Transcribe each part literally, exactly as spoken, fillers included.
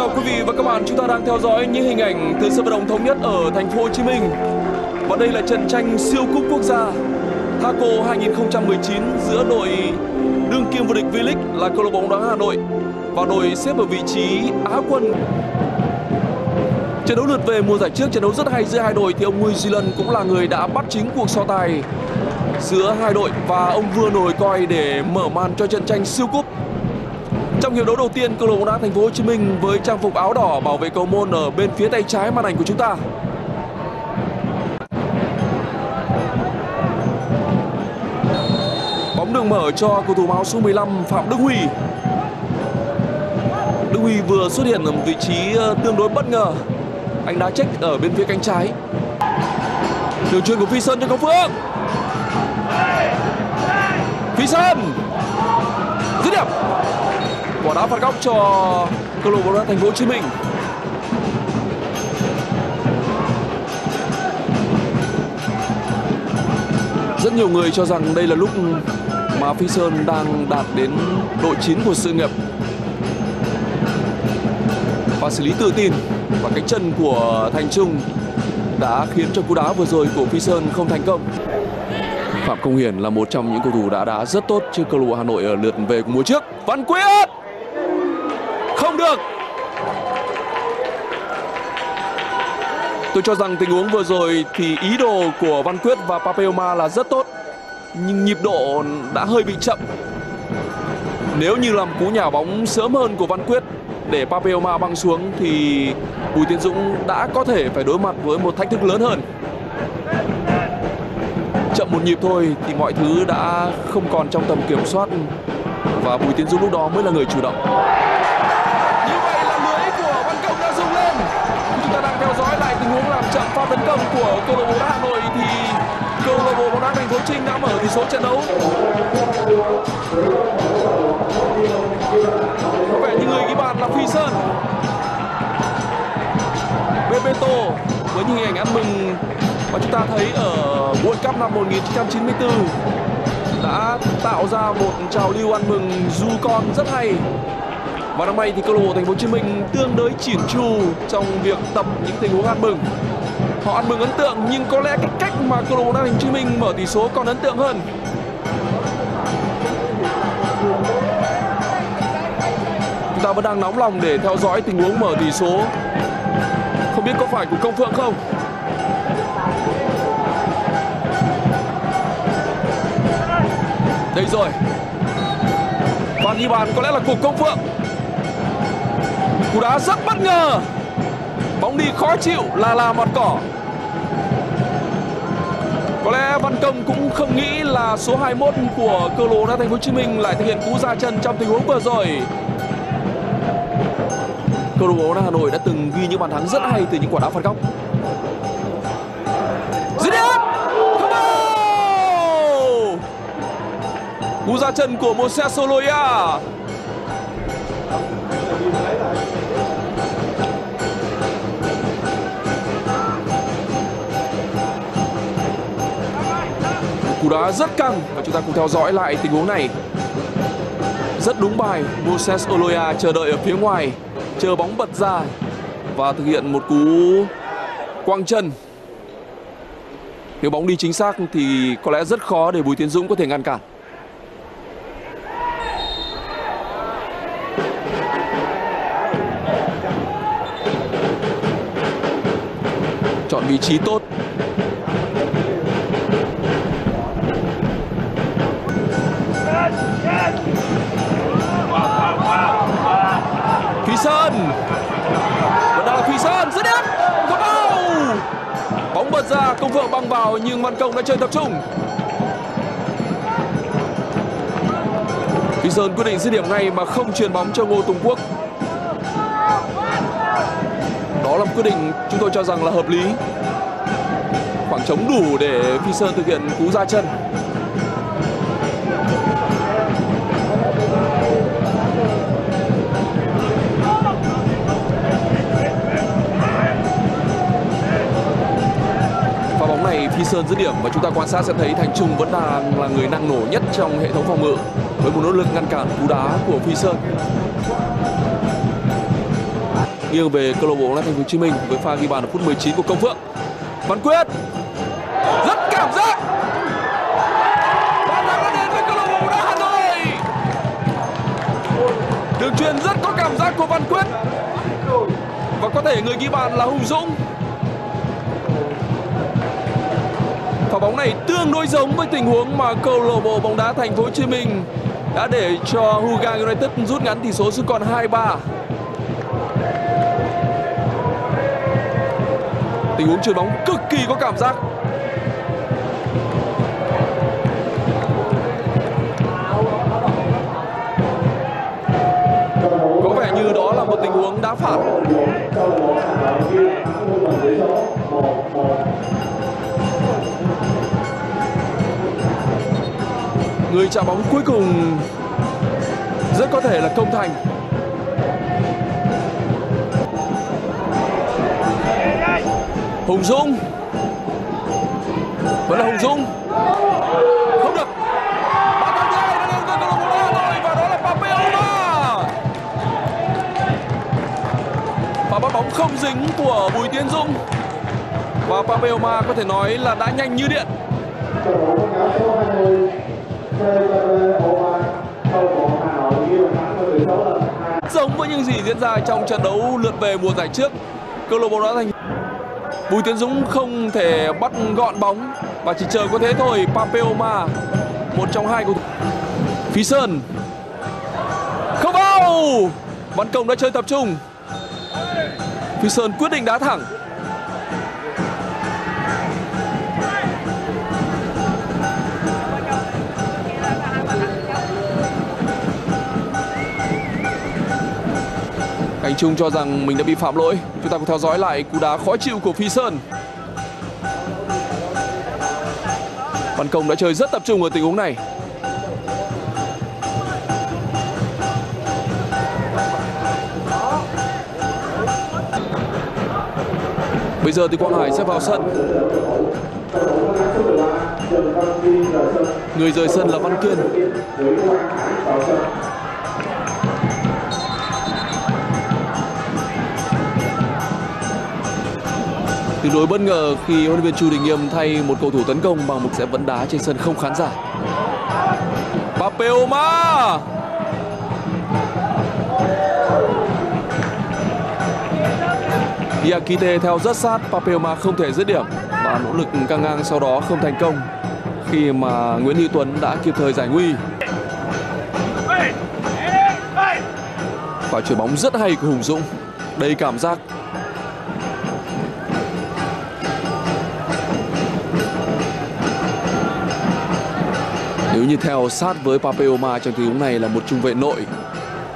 chào quý vị và các bạn, chúng ta đang theo dõi những hình ảnh từ sân vận động Thống Nhất ở thành phố Hồ Chí Minh. Và đây là trận tranh Siêu Cúp Quốc gia Thaco hai nghìn không trăm mười chín giữa đội đương kim vô địch V-League là câu lạc bộ bóng đá Hà Nội và đội xếp ở vị trí Á quân. Trận đấu lượt về mùa giải trước, trận đấu rất hay giữa hai đội thì ông Nguyễn Duy Lân cũng là người đã bắt chính cuộc so tài giữa hai đội và ông vừa nổi coi để mở màn cho trận tranh Siêu Cúp. Trong hiệp đấu đầu tiên, câu lạc bộ đá Thành phố Hồ Chí Minh với trang phục áo đỏ bảo vệ cầu môn ở bên phía tay trái màn ảnh của chúng ta. Bóng đường mở cho cầu thủ áo số mười lăm Phạm Đức Huy. Đức Huy vừa xuất hiện ở một vị trí tương đối bất ngờ. Anh đá check ở bên phía cánh trái. Đường chuyền của Phi Sơn cho Công Phượng. Phi Sơn dứt điểm. Quả đá phạt góc cho câu lạc bộ đá Thành phố Hồ Chí Minh. Rất nhiều người cho rằng đây là lúc mà Phi Sơn đang đạt đến độ chín của sự nghiệp và xử lý tự tin, và cánh chân của Thành Trung đã khiến cho cú đá vừa rồi của Phi Sơn không thành công. Phạm Công Hiển là một trong những cầu thủ đã đá rất tốt trước câu lạc bộ Hà Nội ở lượt về của mùa trước. Văn Quyết không được. Tôi cho rằng tình huống vừa rồi thì ý đồ của Văn Quyết và Pape Omar là rất tốt, nhưng nhịp độ đã hơi bị chậm. Nếu như làm cú nhả bóng sớm hơn của Văn Quyết để Pape Omar băng xuống thì Bùi Tiến Dũng đã có thể phải đối mặt với một thách thức lớn hơn. Chậm một nhịp thôi thì mọi thứ đã không còn trong tầm kiểm soát và Bùi Tiến Dũng lúc đó mới là người chủ động. Như vậy là lưới của Văn Công đã rung lên. Chúng ta đang theo dõi lại tình huống làm chậm pha tấn công của câu lạc bộ Hà Nội thì câu lạc bộ bóng đá Thành phố Hồ Chí Minh đã mở tỷ số trận đấu. Có vẻ như người ghi bàn là Phi Sơn. Bebeto với những hình ảnh ăn mừng mà chúng ta thấy ở World Cup năm một nghìn chín trăm chín mươi tư đã tạo ra một trào lưu ăn mừng du con rất hay. Và năm nay thì câu lạc bộ Thành phố Hồ Chí Minh tương đối chỉn chu trong việc tập những tình huống ăn mừng. Họ ăn mừng ấn tượng nhưng có lẽ cái cách mà câu lạc bộ Thành phố Hồ Chí Minh mở tỷ số còn ấn tượng hơn. Chúng ta vẫn đang nóng lòng để theo dõi tình huống mở tỷ số. Không biết có phải của Công Phượng không? Đây rồi. Pha ghi bàn có lẽ là của Công Phượng. Cú đá rất bất ngờ. Bóng đi khó chịu là là mặt cỏ. Có lẽ Văn Công cũng không nghĩ là số hai mươi mốt của câu lạc bộ đá Thành phố Hồ Chí Minh lại thực hiện cú ra chân trong tình huống vừa rồi. Câu lạc bộ đá Hà Nội đã từng ghi những bàn thắng rất hay từ những quả đá phạt góc. Dứt điểm. Cú ra chân của Moses Soloya. Cú đá rất căng và chúng ta cùng theo dõi lại tình huống này. Rất đúng bài, Moses Soloya chờ đợi ở phía ngoài, chờ bóng bật ra và thực hiện một cú quăng chân. Nếu bóng đi chính xác thì có lẽ rất khó để Bùi Tiến Dũng có thể ngăn cản. Chọn vị trí tốt. Phi Sơn. Vẫn đang là Phi Sơn dứt điểm. Bóng bật ra, Công Phượng băng vào nhưng Văn Công đã chơi tập trung. Phi Sơn quyết định dứt điểm ngay mà không chuyền bóng cho Ngô Tùng Quốc. Đó là một quyết định chúng tôi cho rằng là hợp lý. Khoảng trống đủ để Phi Sơn thực hiện cú ra chân. Pha bóng này Phi Sơn dứt điểm và chúng ta quan sát sẽ thấy Thành Trung vẫn đang là người năng nổ nhất trong hệ thống phòng ngự với một nỗ lực ngăn cản cú đá của Phi Sơn. nghiêng về câu lạc bộ Thành phố Hồ Chí Minh với pha ghi bàn ở phút mười chín của Công Phượng. Văn Quyết rất cảm giác. Bàn thắng đã đến với câu lạc bộ Hà Nội. Đường truyền rất có cảm giác của Văn Quyết và có thể người ghi bàn là Hùng Dũng. Pha bóng này tương đối giống với tình huống mà câu lạc bộ bóng đá Thành phố Hồ Chí Minh đã để cho Hougang United rút ngắn tỷ số xuống còn hai ba. Tình huống chuyền bóng cực kỳ có cảm giác. Có vẻ như đó là một tình huống đá phạt. Người chạm bóng cuối cùng rất có thể là Công Thành. Hùng Dũng. Vẫn là Hùng Dũng. Không được. Bàn thắng thứ hai đã đến với câu lạc bộ Hà Nội và đó là Pape Omar. Pha bắt bóng không dính của Bùi Tiến Dũng. Và Pape Omar có thể nói là đã nhanh như điện. Giống với những gì diễn ra trong trận đấu lượt về mùa giải trước, câu lạc bộ đã thành Bùi Tiến Dũng không thể bắt gọn bóng và chỉ chờ có thế thôi. Pape Omar, một trong hai cầu thủ. Phi Sơn không vào. Văn Công đã chơi tập trung. Phi Sơn quyết định đá thẳng. Anh Trung cho rằng mình đã bị phạm lỗi. Chúng ta cùng theo dõi lại cú đá khó chịu của Phi Sơn. Văn Công đã chơi rất tập trung ở tình huống này. Bây giờ thì Quang Hải sẽ vào sân. Người rời sân là Văn Kiên. Tương đối bất ngờ khi huấn luyện viên Chu Đình Nghiêm thay một cầu thủ tấn công bằng một sẽ vẫn đá trên sân không khán giả. Pape Omar. Diakite theo rất sát, Pape Omar không thể dứt điểm và nỗ lực căng ngang sau đó không thành công khi mà Nguyễn Hữu Tuấn đã kịp thời giải nguy. Quả chuyền bóng rất hay của Hùng Dũng, đầy cảm giác. Nếu như theo sát với Pape Omar trong tình huống này là một trung vệ nội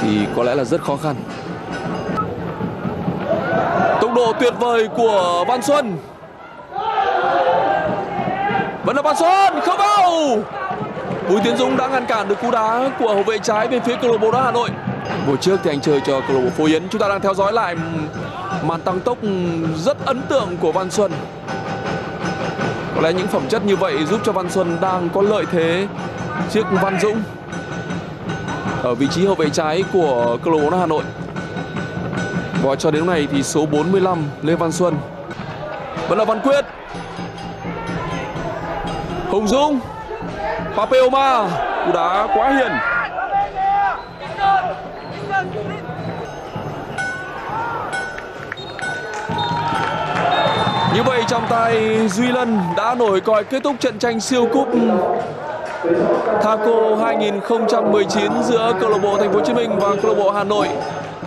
thì có lẽ là rất khó khăn. Tốc độ tuyệt vời của Văn Xuân. Vẫn là Văn Xuân, không vào. Bùi Tiến Dũng đã ngăn cản được cú đá của hậu vệ trái bên phía câu lạc bộ đá Hà Nội. Mùa trước thì anh chơi cho câu lạc bộ Phú Yến. Chúng ta đang theo dõi lại màn tăng tốc rất ấn tượng của Văn Xuân. Có lẽ những phẩm chất như vậy giúp cho Văn Xuân đang có lợi thế trước Văn Dũng ở vị trí hậu vệ trái của câu lạc bộ Hà Nội. Và cho đến này thì số bốn mươi lăm Lê Văn Xuân. Vẫn là Văn Quyết. Hùng Dũng. Pape Omar, cú đá quá hiền. Như vậy trong tay Duy Lân đã nổi còi kết thúc trận tranh siêu cúp Thaco hai nghìn không trăm mười chín giữa câu lạc bộ Thành phố Hồ Chí Minh và câu lạc bộ Hà Nội.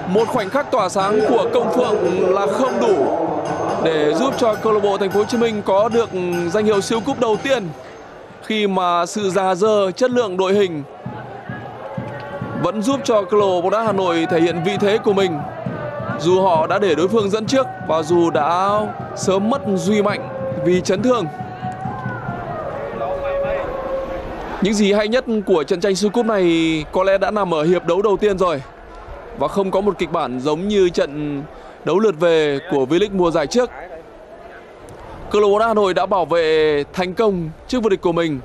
Một khoảnh khắc tỏa sáng của Công Phượng là không đủ để giúp cho câu lạc bộ Thành phố Hồ Chí Minh có được danh hiệu siêu cúp đầu tiên khi mà sự già dơ chất lượng đội hình vẫn giúp cho câu lạc bộ bóng đá Hà Nội thể hiện vị thế của mình. Dù họ đã để đối phương dẫn trước và dù đã sớm mất Duy Mạnh vì chấn thương. Những gì hay nhất của trận tranh siêu cúp này có lẽ đã nằm ở hiệp đấu đầu tiên rồi. Và không có một kịch bản giống như trận đấu lượt về của V-League mùa giải trước. Câu lạc bộ Hà Nội đã bảo vệ thành công chức vô địch của mình.